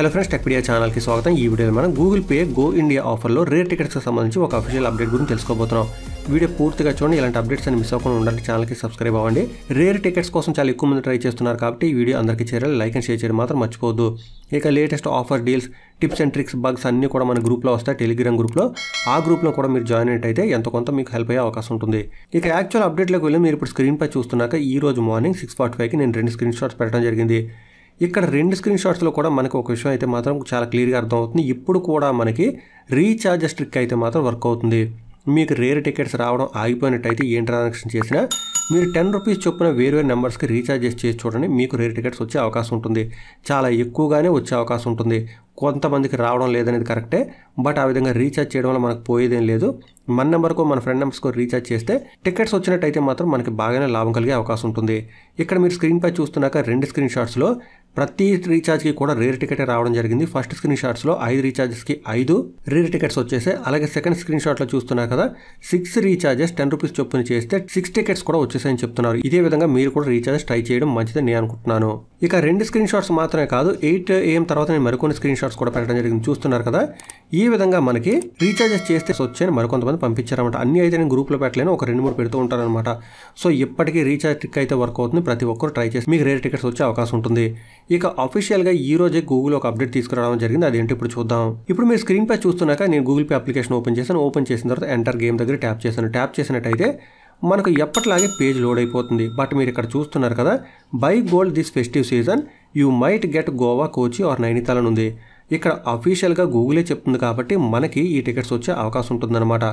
Hello friends tech media channel की स्वागत। यह वीडियो में Google Pay Go India offer लो रेयर टिकट्स को संबंधी और ऑफिशियल अपडेट गुरिंचि तेलुसुकोबोतुन्नाम। वीडियो पूर्तिगा चूडंडी, इलांटि अपडेट्स अन्नी मिस अवुकुंडा उंडाली, चैनल की सब्सक्राइब अव्वंडी। रेयर टिकट्स कोसम चाला एक्कुव मंदी ट्रई चेस्तुन्नारु काबट्टी ई वीडियो अंदरिकी चेराली, लाइक अंड शेर चेयडं मात्रम मर्चिपोवद्दु। इक latest offer deals tips and tricks bugs అన్నీ కూడా మన గ్రూప్లో వస్తాయి, టెలిగ్రామ్ గ్రూప్లో। ఆ గ్రూప్లో కూడా మీరు జాయిన్ అయితే ఎంత కొంత మీకు హెల్ప్ అయ్యే అవకాశం ఉంటుంది। ఇక యాక్చువల్ అప్డేట్లోకి వెళ్ళి మీరు ఇప్పుడు స్క్రీన్పై చూస్తున్నాక ఈ రోజు మార్నింగ్ 6:45కి నేను 2 స్క్రీన్ షాట్స్ పెట్టడం జరిగింది। ఇక్కడ 2 స్క్రీన్ షాట్స్లో కూడా మనకు ఒక విషయం అయితే మాత్రం చాలా క్లియర్గా అర్థమవుతుంది। ఇప్పుడు కూడా మనకి రీఛార్జెస్ ట్రిక్ అయితే మాత్రం వర్క్ అవుతుంది। మీకు రేర్ టికెట్స్ రావడం ఆగిపోయినట్టయితే ఏ ట్రాన్సాక్షన్ చేసినా మీరు 10 రూపాయస్ చొప్పున వేరే వేరే నెంబర్స్కి రీఛార్జ్ చేసి చూడండి, మీకు రేర్ టికెట్స్ వచ్చే అవకాశం ఉంటుంది। చాలా ఎక్కువగానే వచ్చే అవకాశం ఉంటుంది। కొంతమందికి రావడం లేదనేది కరెక్టే, బట్ ఆ విధంగా రీఛార్జ్ చేయడం వల్ల మనకు పోయేదేం లేదు। మన నెంబర్కో మన ఫ్రెండ్ నెంబర్స్కో రీఛార్జ్ చేస్తే టికెట్స్ వచ్చినట్టయితే మాత్రం మనకి బాగానే లాభం కలిగే అవకాశం ఉంటుంది। ఇక్కడ మీరు స్క్రీన్పై చూస్తున్నాక 2 స్క్రీన్ షాట్స్లో ప్రతి రీఛార్జ్కి కూడా రేర్ టికెట్ రావడం జరిగింది। ఫస్ట్ స్క్రీన్ షాట్స్లో 5 రీఛార్జెస్కి 5 రేర్ టికెట్స్ వచ్చేసాయి। అలాగే సెకండ్ స్క్రీన్ షాట్లో చూస్తున్నా కదా 6 రీఛార్జెస్ 10 రూపీస్ చొప్పున చేస్తే 6 టికెట్స్ కూడా వచ్చేసాయని చెప్తున్నారు। ఇదే విధంగా మీరు కూడా రీఛార్జ్ ట్రై చేయడం మంచిదని నేను అనుకుంటున్నాను। ఇక 2 స్క్రీన్ షాట్స్ మాత్రమే కాదు, 8 AM తర్వాత నేను మరికొన్ని స్క్రీన్ షాట్స్ కూడా పెట్టడం జరిగింది, చూస్తున్నారు కదా। ఈ విధంగా మనకి రీఛార్జెస్ చేస్తే వచ్చాయని మరికొంతమంది పంపించారన్నమాట। అన్నీ అయితే నేను గ్రూప్లో పెట్టలేను, ఒక 2-3 పెడుతూ ఉంటారనమాట। సో ఇప్పటికీ రీఛార్జ్ ట్రిక్ అయితే వర్క్ అవుతుంది, ప్రతి ఒక్కరు ట్రై చేసి మీకు రేర్ టికెట్స్ వచ్చే అవకాశం ఉంటుంది। ఇక అఫీషియల్గా ఈ రోజే గూగుల్ ఒక అప్డేట్ తీసుకురావడం జరిగింది, అదేంటి ఇప్పుడు చూద్దాం। ఇప్పుడు మీరు స్క్రీన్పై చూస్తున్నాక నేను గూగుల్ పే అప్లికేషన్ ఓపెన్ చేశాను। ఓపెన్ చేసిన తర్వాత ఎంటర్ గేమ్ దగ్గర ట్యాప్ చేశాను। ట్యాప్ చేసినట్టయితే మనకు ఎప్పటిలాగే పేజ్ లోడ్ అయిపోతుంది, బట్ మీరు ఇక్కడ చూస్తున్నారు కదా by gold this festive season you might get Goa, Kochi or Nainital అని ఉంది। ఇక్కడ అఫీషియల్గా గూగులే చెప్తుంది కాబట్టి మనకి ఈ టికెట్స్ వచ్చే అవకాశం ఉంటుందన్నమాట।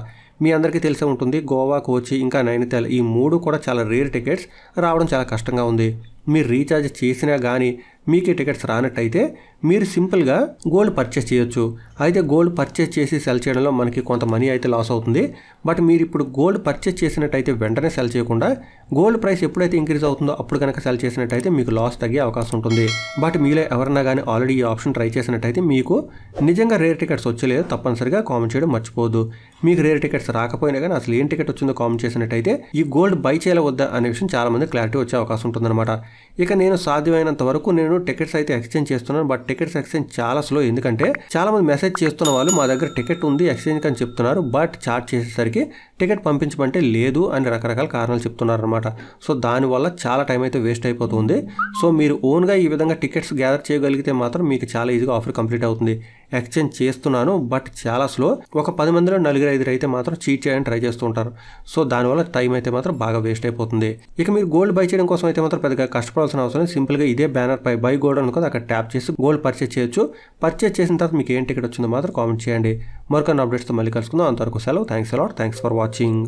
మీ అందరికీ తెలిసే ఉంటుంది గోవా, కోచి ఇంకా నైనితాల్ ఈ 3 కూడా చాలా రేర్ టికెట్స్, రావడం చాలా కష్టంగా ఉంది। మీరు రీఛార్జ్ చేసినా కానీ మీకు టికెట్స్ రానట్టయితే మీరు సింపుల్గా గోల్డ్ పర్చేస్ చేయొచ్చు। అయితే గోల్డ్ పర్చేస్ చేసి సెల్ చేయడంలో మనకి కొంత మనీ అయితే లాస్ అవుతుంది, బట్ మీరు ఇప్పుడు గోల్డ్ పర్చేస్ చేసినట్టయితే వెంటనే సెల్ చేయకుండా గోల్డ్ ప్రైస్ ఎప్పుడైతే ఇంక్రీజ్ అవుతుందో అప్పుడు కనుక సెల్ చేసినట్టయితే మీకు లాస్ తగ్గే అవకాశం ఉంటుంది। బట్ మీలో ఎవరన్నా కానీ ఆల్రెడీ ఈ ఆప్షన్ ట్రై చేసినట్టయితే మీకు నిజంగా రేర్ టికెట్స్ వచ్చలేదు తప్పనిసరిగా కామెంట్ చేయడం మర్చిపోవద్దు। మీకు రేర్ టికెట్స్ రాకపోయినా కానీ అసలు ఏం టికెట్ వచ్చిందో కామెంట్ చేసినట్టయితే ఈ గోల్డ్ బై చేయాల వద్దా అనే విషయం చాలామంది క్లారిటీ వచ్చే అవకాశం ఉంటుందన్నమాట। ఇక నేను సాధ్యమైనంత వరకు నేను టికెట్స్ అయితే ఎక్స్చేంజ్ చేస్తున్నాను, బట్ టికెట్స్ ఎక్స్చేంజ్ చాలా స్లో, ఎందుకంటే చాలా మంది మెసేజ్ చేస్తున్న వాళ్ళు మా దగ్గర టికెట్ ఉంది ఎక్స్చేంజ్ అని చెప్తున్నారు, బట్ చార్జ్ చేసేసరికి టికెట్ పంపించమంటే లేదు అని రకరకాల కారణాలు చెప్తున్నారు అనమాట। సో దానివల్ల చాలా టైం అయితే వేస్ట్ అయిపోతుంది। సో మీరు ఓన్గా ఈ విధంగా టికెట్స్ గ్యాదర్ చేయగలిగితే మాత్రం మీకు చాలా ఈజీగా ఆఫర్ కంప్లీట్ అవుతుంది। ఎక్స్చేంజ్ చేస్తున్నాను బట్ చాలా స్లో, ఒక 10 మందిలో 4-5 అయితే మాత్రం చీట్ చేయడానికి ట్రై చేస్తూ ఉంటారు। సో దానివల్ల టైం అయితే మాత్రం బాగా వేస్ట్ అయిపోతుంది। ఇక మీరు గోల్డ్ బై చేయడం కోసం అయితే మాత్రం పెద్దగా కష్టపడాల్సిన అవసరం లేదు, సింపుల్గా ఇదే బ్యానర్ పై బై గోల్డ్ అనుకో అక్కడ ట్యాప్ చేసి గోల్డ్ పర్చేస్ చేయొచ్చు। పర్చేస్ చేసిన తర్వాత మీకు ఏం టికెట్ వచ్చిందో మాత్రం కామెంట్ చేయండి। మరికొన్ని అప్డేట్స్తో మళ్ళీ కలుసుకుందాం, అంతవరకు సెలవు, thanks a lot, thanks for watching.